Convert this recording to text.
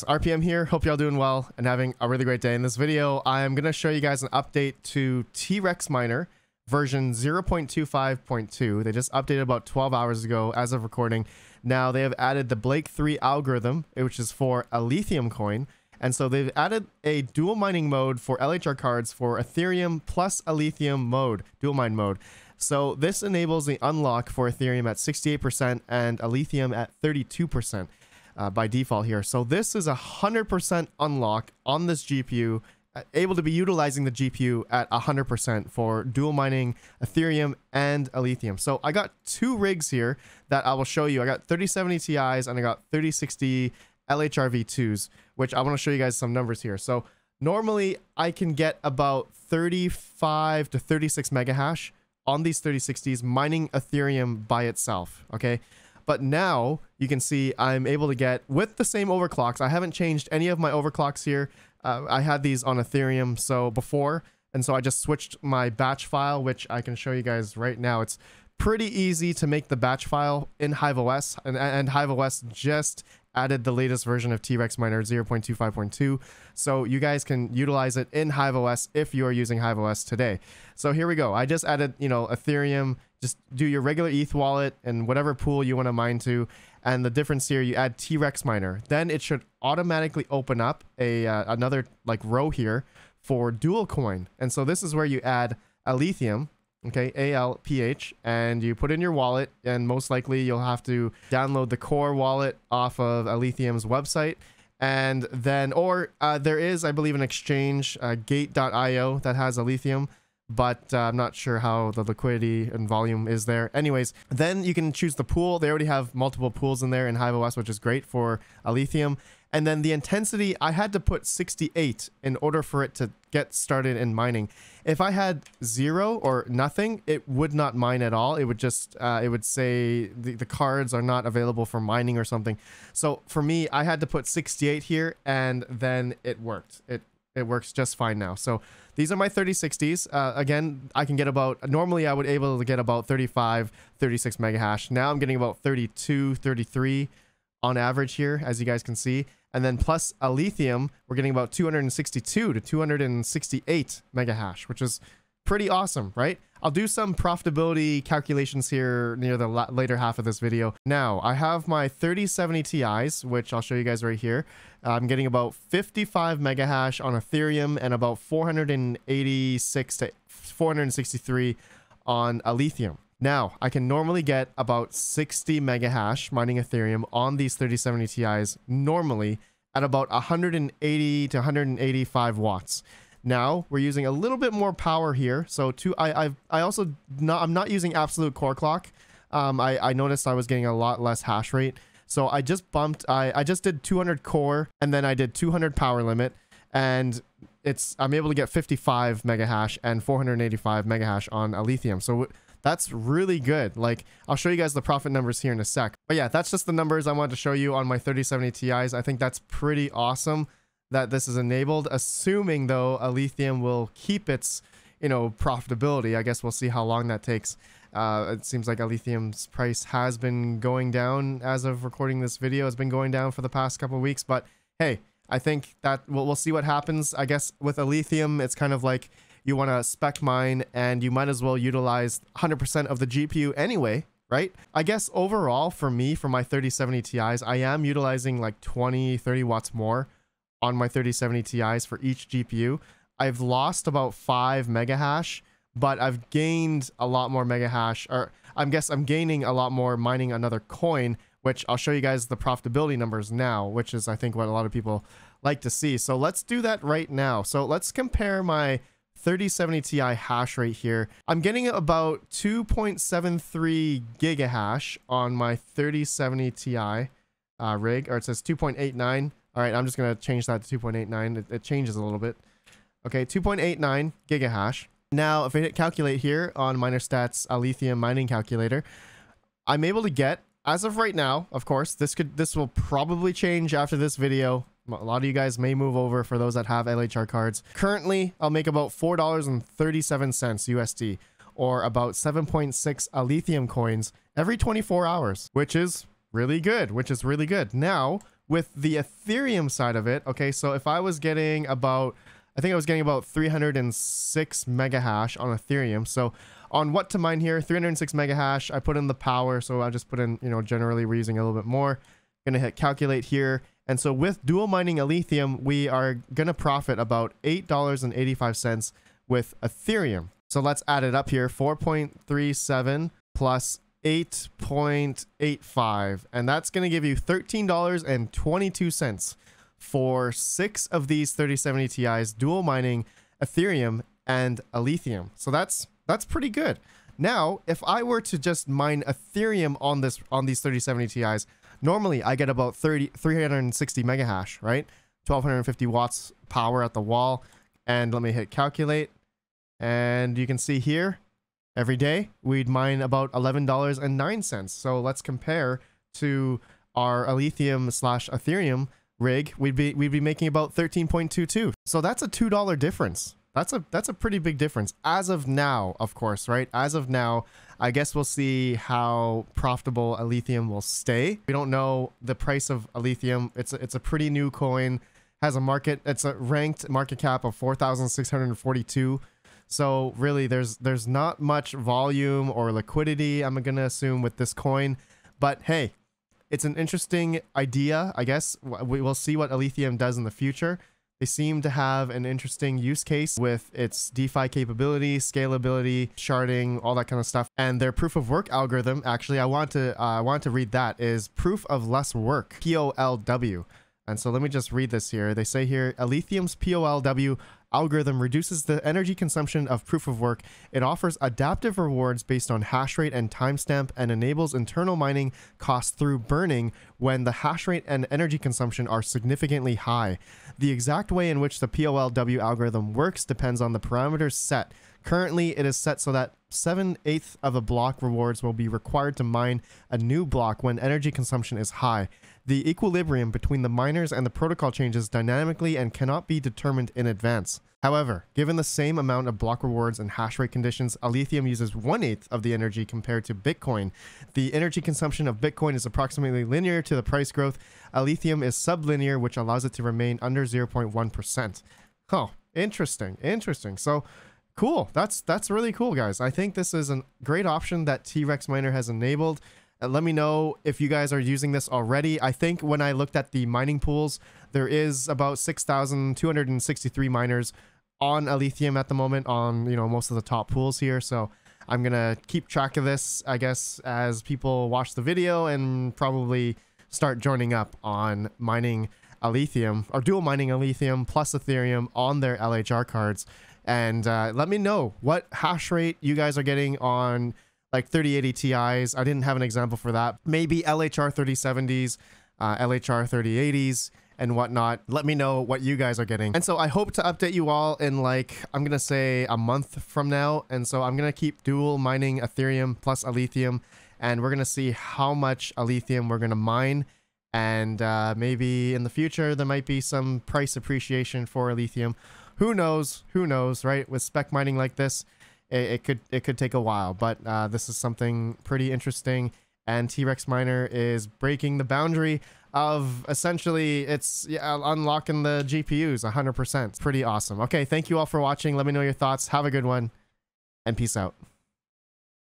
guys, RPM here. Hope y'all doing well and having a really great day. In this video, I'm going to show you guys an update to T-Rex Miner version 0.25.2. They just updated about 12 hours ago as of recording. Now they have added the Blake 3 algorithm, which is for a Alephium coin. And so they've added a dual mining mode for LHR cards for Ethereum plus Alephium mode, dual mine mode. So this enables the unlock for Ethereum at 68% and Alephium at 32% by default here. So this is 100% unlock on this GPU, able to be utilizing the GPU at 100% for dual mining Ethereum and Alephium. So I got two rigs here that I will show you. I got 3070 Ti's and I got 3060 LHR V2s, which I want to show you guys some numbers here. So normally I can get about 35 to 36 mega hash on these 3060s mining Ethereum by itself, okay? But now you can see I'm able to get, with the same overclocks, I haven't changed any of my overclocks here. I had these on Ethereum before, and so I just switched my batch file, which I can show you guys right now. It's pretty easy to make the batch file in HiveOS, and HiveOS just added the latest version of T-Rex Miner 0.25.2, so you guys can utilize it in HiveOS if you are using HiveOS today. So here we go. I just added, you know, Ethereum. Just do your regular ETH wallet and whatever pool you want to mine to. And the difference here, you add T-Rex Miner. Then it should automatically open up a another row here for dual coin. And so this is where you add Alephium, okay, ALPH, and you put in your wallet, and most likely you'll have to download the core wallet off of Alephium's website. And then, or there is, I believe, an exchange, gate.io, that has Alephium, but I'm not sure how the liquidity and volume is there. Anyways, then you can choose the pool. They already have multiple pools in there in HiveOS, which is great for Alephium. And then the intensity, I had to put 68 in order for it to get started in mining. If I had 0 or nothing, it would not mine at all. It would just, it would say the cards are not available for mining or something. So for me, I had to put 68 here, and then it worked. It works just fine now. So these are my 3060s. Again, I can get about, normally I would be able to get about 35, 36 mega hash. Now I'm getting about 32, 33 on average here, as you guys can see. And then plus Alephium, we're getting about 262 to 268 mega hash, which is pretty awesome, right? I'll do some profitability calculations here near the later half of this video. Now, I have my 3070 Ti's, which I'll show you guys right here. I'm getting about 55 mega hash on Ethereum and about 486 to 463 on Alephium. Now, I can normally get about 60 mega hash mining Ethereum on these 3070 Ti's normally at about 180 to 185 watts. Now we're using a little bit more power here. So I'm not using absolute core clock. I noticed I was getting a lot less hash rate. So I just bumped, I just did 200 core and then I did 200 power limit, and I'm able to get 55 mega hash and 485 mega hash on Alephium. So that's really good. Like, I'll show you guys the profit numbers here in a sec. But yeah, that's just the numbers I wanted to show you on my 3070 Ti's. I think that's pretty awesome that this is enabled, assuming though Alephium will keep its, you know, profitability. I guess we'll see how long that takes. It seems like Alephium's price has been going down as of recording this video. It's been going down for the past couple of weeks, but hey, I think that we'll see what happens. I guess with Alephium, it's kind of like you want to spec mine and you might as well utilize 100% of the GPU anyway, right? I guess overall for me, for my 3070 Ti's, I am utilizing like 20, 30 watts more on my 3070 Ti's for each GPU. I've lost about 5 mega hash, but I've gained a lot more mega hash, or I guess I'm gaining a lot more mining another coin, which I'll show you guys the profitability numbers now, which is I think what a lot of people like to see. So let's do that right now. So let's compare my 3070 Ti hash rate here. I'm getting about 2.73 giga hash on my 3070 Ti rig, or it says 2.89. All right, I'm just going to change that to 2.89. It changes a little bit. Okay, 2.89 gigahash. Now, if I hit calculate here on MinerStat's Alephium mining calculator, I'm able to get, as of right now, of course, this will probably change after this video. A lot of you guys may move over for those that have LHR cards. Currently, I'll make about $4.37 USD, or about 7.6 Alephium coins every 24 hours, which is really good. Now, with the Ethereum side of it, okay, so if I was getting about, I think I was getting about 306 mega hash on Ethereum. So on what to mine here, 306 mega hash, I put in the power. So I just put in, you know, generally we're using a little bit more. Gonna hit calculate here. And so with dual mining Alephium, we are gonna profit about $8.85 with Ethereum. So let's add it up here, 4.37 plus 8.85. And that's gonna give you $13.22. for 6 of these 3070 Ti's dual mining Ethereum and Alephium. So that's pretty good. Now, if I were to just mine Ethereum on these 3070 Ti's, normally I get about 360 mega hash, right? 1250 watts power at the wall. And let me hit calculate. And you can see here, every day we'd mine about $11.09. So let's compare to our Alephium slash Ethereum rig, we'd be making about 13.22. so that's a $2 difference. That's a pretty big difference as of now, of course, right? As of now, I guess we'll see how profitable Alephium will stay. We don't know the price of Alephium. It's a pretty new coin, has a market, it's a ranked market cap of 4,642. So really there's not much volume or liquidity, I'm gonna assume, with this coin. But hey, it's an interesting idea, I guess. We will see what Alephium does in the future. They seem to have an interesting use case with its DeFi capability, scalability, sharding, all that kind of stuff. And their proof of work algorithm, actually, I want to read that, is proof of less work, POLW. And so let me just read this here. They say here, Alephium's POLW algorithm reduces the energy consumption of proof of work. It offers adaptive rewards based on hash rate and timestamp and enables internal mining costs through burning when the hash rate and energy consumption are significantly high. The exact way in which the POLW algorithm works depends on the parameters set. Currently, it is set so that 7/8 of a block rewards will be required to mine a new block when energy consumption is high. The equilibrium between the miners and the protocol changes dynamically and cannot be determined in advance. However, given the same amount of block rewards and hash rate conditions, Alephium uses 1/8 of the energy compared to Bitcoin. The energy consumption of Bitcoin is approximately linear to the price growth. Alephium is sublinear, which allows it to remain under 0.1%. Oh, interesting, interesting. So, cool. That's really cool, guys. I think this is a great option that T-Rex Miner has enabled. Let me know if you guys are using this already. I think when I looked at the mining pools, there is about 6,263 miners on Alephium at the moment on, you know, most of the top pools here. So I'm gonna keep track of this, I guess, as people watch the video and probably start joining up on mining Alephium, or dual mining Alephium plus Ethereum on their LHR cards. And let me know what hash rate you guys are getting on like 3080 Ti's. I didn't have an example for that. Maybe LHR 3070s, LHR 3080s, and whatnot. Let me know what you guys are getting. And so I hope to update you all in, like, I'm gonna say a month from now. And so I'm gonna keep dual mining Ethereum plus Alephium, and we're gonna see how much Alephium we're gonna mine. And maybe in the future there might be some price appreciation for Alephium. Who knows, right? With spec mining like this, it could take a while, but this is something pretty interesting. And T-Rex Miner is breaking the boundary of, essentially, it's, yeah, unlocking the GPUs 100%. Pretty awesome. Okay, thank you all for watching. Let me know your thoughts. Have a good one, and peace out.